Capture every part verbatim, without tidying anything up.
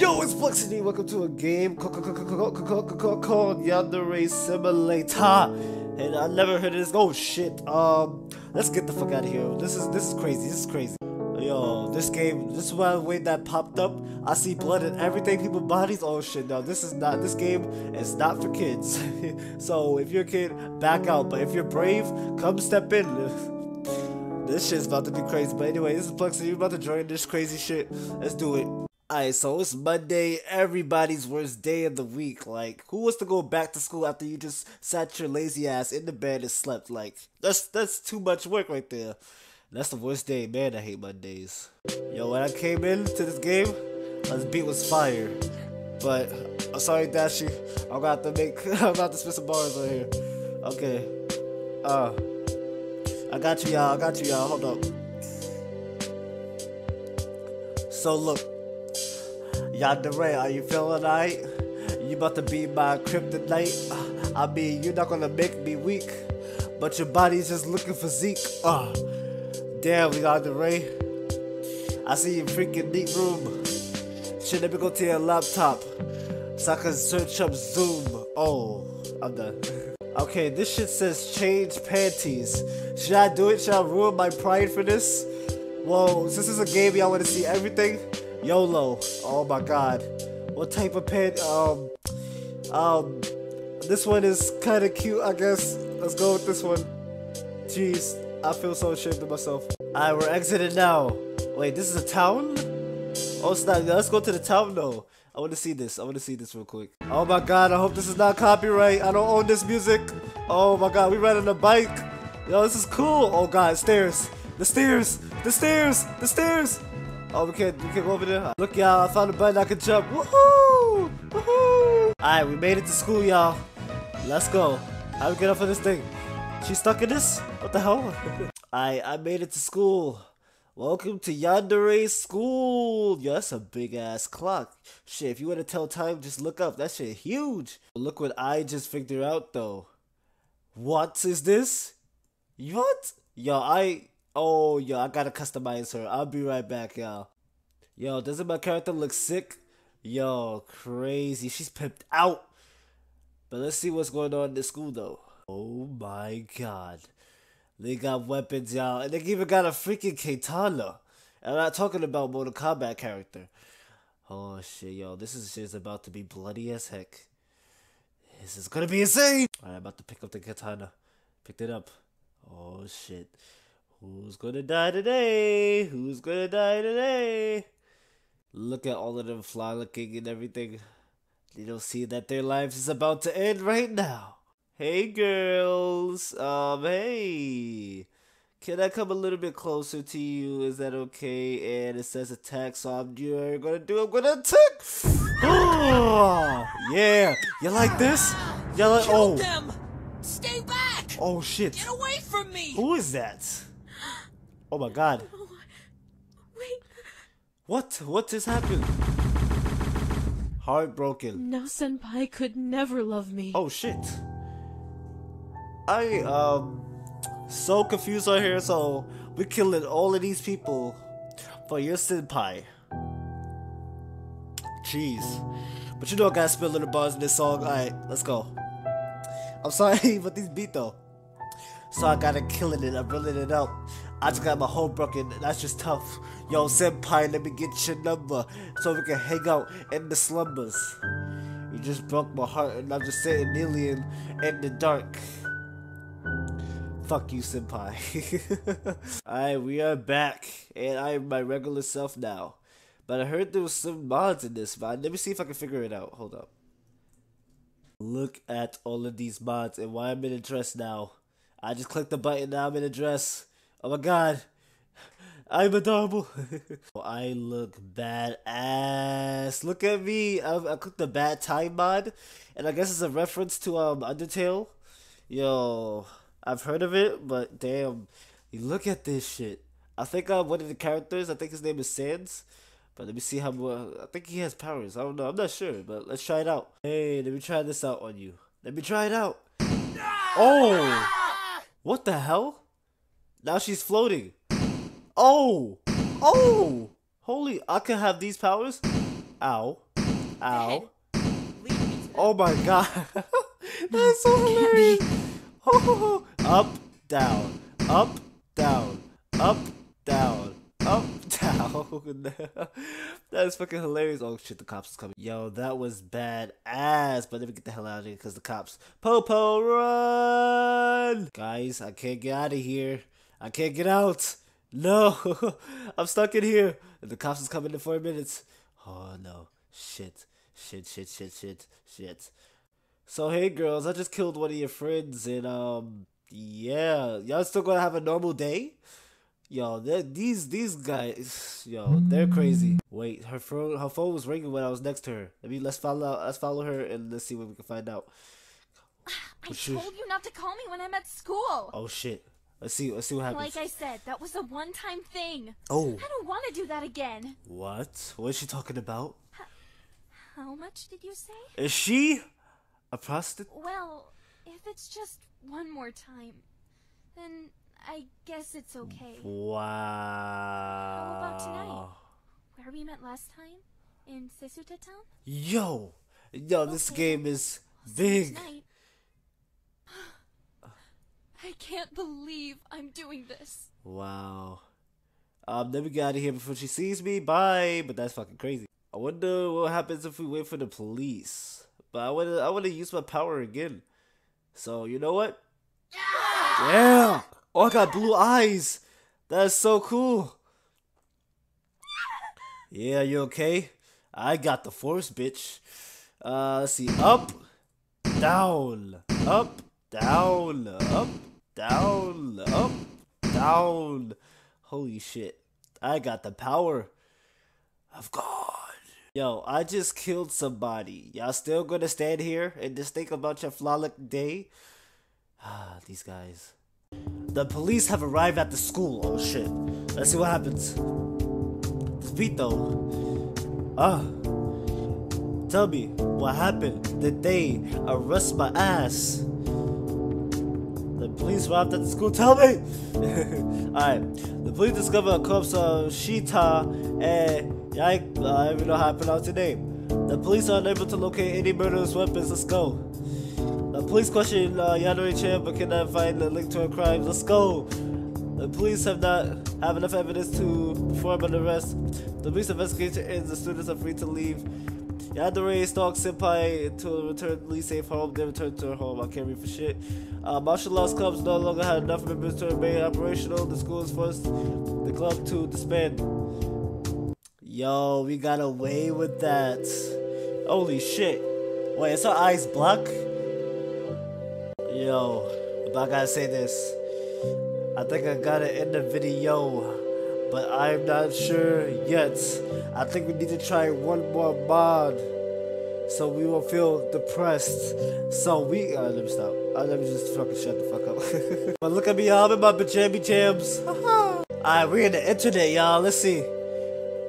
Yo, it's Plexiety. Welcome to a game called Yandere Simulator, and I never heard of this. Oh shit! Um, let's get the fuck out of here. This is this is crazy. This is crazy. Yo, this game. This one way that popped up. I see blood and everything. People bodies. Oh shit! No, this is not. This game is not for kids. So if you're a kid, back out. But if you're brave, come step in. This shit's about to be crazy, but anyway, this is Plexiety. You're about to join this crazy shit. Let's do it. Alright, so it's Monday, everybody's worst day of the week. Like, who wants to go back to school after you just sat your lazy ass in the bed and slept? Like, that's that's too much work right there. That's the worst day, man. I hate Mondays. Yo, when I came into this game, this beat was fire. But I'm sorry, Dashi. I'm gonna have to make I'm gonna have to spit some bars right here. Okay. Uh I got you, y'all. I got you, y'all. Hold up. So, look. Yandere, are you feeling alright? You about to be my kryptonite. I mean, you're not gonna make me weak, but your body's just looking for Zeke. Uh, damn, Yandere. I see you freaking neat room. Shit, let me go to your laptop so I can search up Zoom. Oh, I'm done. Okay, this shit says change panties. Should I do it? Should I ruin my pride for this? Whoa, since this is a game, y'all want to see everything? YOLO. Oh my god. What type of pant? Um, um, this one is kind of cute, I guess. Let's go with this one. Jeez, I feel so ashamed of myself. Alright, we're exiting now. Wait, this is a town? Oh, it's not. Let's go to the town though. I want to see this. I want to see this real quick. Oh my god, I hope this is not copyright. I don't own this music. Oh my god, we riding a bike. Yo, this is cool. Oh god, stairs. The stairs. The stairs. The stairs. Oh, we can't, we can't go over there. Look, y'all, I found a button I can jump. Woohoo! Woohoo! Alright, we made it to school, y'all. Let's go. How do we get off of this thing? She's stuck in this? What the hell? Alright, I made it to school. Welcome to Yandere School! Yo, that's a big-ass clock. Shit, if you want to tell time, just look up. That shit huge! Look what I just figured out, though. What is this? What? Yo, I... Oh, yo, I gotta customize her. I'll be right back, y'all. Yo, doesn't my character look sick? Yo, crazy. She's pimped out! But let's see what's going on in the school, though. Oh my god. They got weapons, y'all, and they even got a freaking katana. I'm not talking about Mortal Kombat character. Oh shit, yo, this is shit's about to be bloody as heck. This is gonna be insane. Alright, I'm about to pick up the katana. Picked it up. Oh shit. Who's gonna die today? Who's gonna die today? Look at all of them fly looking and everything. They don't see that their lives is about to end right now. Hey girls, um, hey, can I come a little bit closer to you? Is that okay? And it says attack, so I'm you're gonna do. I'm gonna attack. Oh, yeah, you like this? You like? Kill oh, them. Stay back. Oh shit! Get away from me! Who is that? Oh my god! No. Wait. What? What just happened? Heartbroken. No, Senpai could never love me. Oh shit. I um so confused right here, so we're killing all of these people for your senpai. Jeez. But you know I gotta spill little bars in this song. Alright, let's go. I'm sorry, but this beat though. So I gotta kill it and I'm reeling it out. I just got my whole broken, that's just tough. Yo, senpai, let me get your number so we can hang out in the slumbers. You just broke my heart and I'm just sitting kneeling in the dark. Fuck you, senpai. Alright, we are back, and I am my regular self now. But I heard there was some mods in this mod. Let me see if I can figure it out. Hold up. Look at all of these mods and why I'm in a dress now. I just clicked the button, now I'm in a dress. Oh my god. I'm adorable. I look badass. Look at me. I, I clicked the bad time mod, and I guess it's a reference to um Undertale. Yo, I've heard of it, but damn, you look at this shit. I think I'm one of the characters. I think his name is Sans, but let me see how more. I think he has powers. I don't know. I'm not sure, but let's try it out. Hey, let me try this out on you. Let me try it out. Oh, what the hell? Now she's floating. Oh, oh, holy! I could have these powers. Ow. Ow. Oh my god. That's so hilarious. Oh, up, down, up, down, up, down, up, down. That's fucking hilarious. Oh shit, the cops is coming. Yo, that was bad ass. But let me get the hell out of here because the cops. Popo, run! Guys, I can't get out of here. I can't get out. No, I'm stuck in here. The cops is coming in four minutes. Oh no, shit, shit, shit, shit, shit, shit. So hey girls, I just killed one of your friends and um, yeah, y'all still gonna have a normal day? Yo, these these guys, yo, they're crazy. Wait, her phone her phone was ringing when I was next to her. I mean, let's follow let's follow her and let's see what we can find out. I told you not to call me when I'm at school. Oh shit. Let's see, let's see what happens. Like I said, that was a one-time thing. Oh. I don't want to do that again. What? What is she talking about? H how much did you say? Is she a prostitute? Well, if it's just one more time, then I guess it's okay. Wow. How about tonight? Where we met last time? In Sesuta Town? Yo! Yo, okay. This game is big. I can't believe I'm doing this. Wow. Um, then we get out of here before she sees me. Bye. But that's fucking crazy. I wonder what happens if we wait for the police. But I wanna, I wanna use my power again. So you know what? Yeah. yeah. Oh, I got blue eyes. That's so cool. Yeah, you okay? I got the force, bitch. Uh, let's see. Up, down, up, down, up. Down, up, down. Holy shit. I got the power of God. Yo, I just killed somebody. Y'all still gonna stand here and just think about your flawless day? Ah, these guys. The police have arrived at the school. Oh shit. Let's see what happens. Vito. Ah. Tell me, what happened? Did they arrest my ass? Police robbed at the school. Tell me! Alright. The police discovered a corpse of Shita and I, I don't even know how I pronounce her name. The police are unable to locate any murderous weapons. Let's go. The police questioned uh, Yandere Chan but cannot find the link to her crimes. Let's go. The police have not have enough evidence to perform an arrest. The police investigation ends. The students are free to leave. Yandere stalks Senpai until returnedly safe home, then returned to her home. I can't read for shit. Uh, martial arts clubs no longer had enough members to remain operational. The school is forced the club to disband. Yo, we got away with that. Holy shit. Wait, is her eyes black? Yo, but I gotta say this. I think I gotta end the video. But I'm not sure yet. I think we need to try one more mod so we won't feel depressed. So we uh, let me stop. Uh, let me just fucking shut the fuck up. But look at me, y'all. I'm in my pajama jams. Alright, we're in the internet, y'all. Let's see.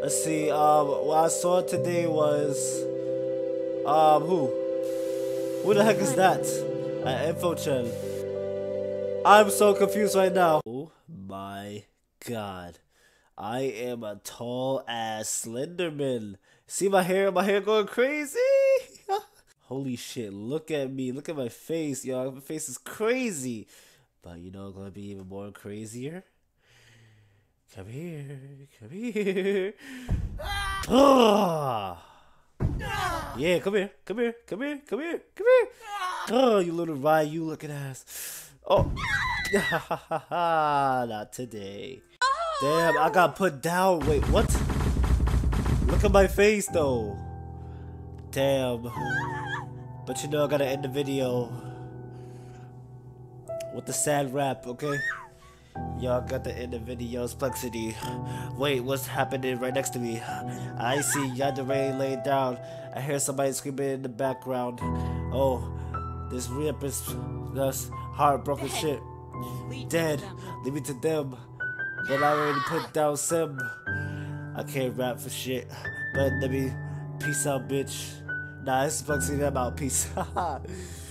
Let's see. Um, what I saw today was um who? Who the heck is that? An info channel. I'm so confused right now. Oh my god. I am a tall ass Slenderman. See my hair? My hair going crazy. Holy shit, look at me. Look at my face, y'all. My face is crazy. But you know it's gonna be even more crazier. Come here. Come here. Ah! Yeah, come here. Come here. Come here. Come here. Come here. Oh, you little Ryu looking ass. Oh. Not today. Damn, I got put down. Wait, what? Look at my face, though. Damn. But you know I gotta end the video with the sad rap, okay? Y'all got to end the video's Plexiety. Wait, what's happening right next to me? I see Yandere laying down. I hear somebody screaming in the background. Oh, this rap is just heartbroken shit. Dead. Leave it to them. But I already put down Sim. I can't rap for shit. But let me peace out, bitch. Nah, this is Plexiety. I'm out. Peace.